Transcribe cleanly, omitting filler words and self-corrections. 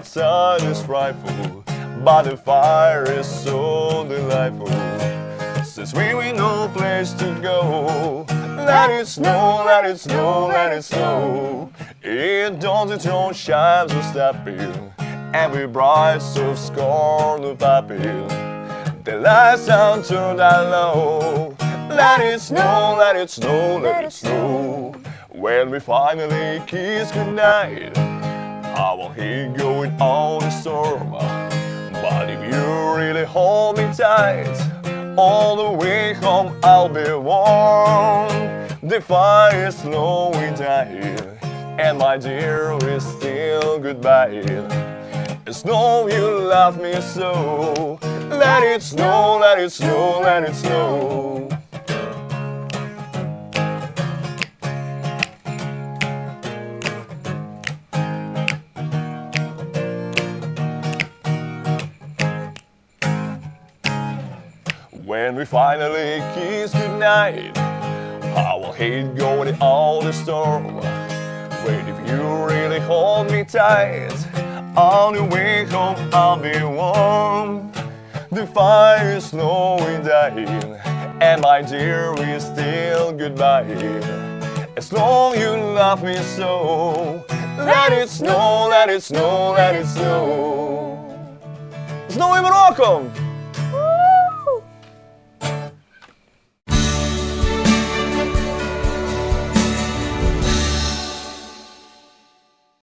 outside is frightful, but the fire is so delightful. Since we ain't no place to go, let it snow, let it snow, let it snow. It don't, it don't shine so stepping, and we bright so scorn of appeal. The lights down to that low. Let it snow, let it snow, let it snow. When we finally kiss goodnight, I won't hate going on the storm. But if you really hold me tight, all the way home I'll be warm. The fire is slowing down, and my dear is still goodbye. It's no, you love me so. Let it snow, let it snow, let it snow. When we finally kiss goodnight, I will hate going out the storm. Wait, if you really hold me tight, on the way home I'll be warm. The fire is slowing down, and my dear is still goodbye. As long as you love me so, let it snow, let it snow, let it snow. С Новым роком!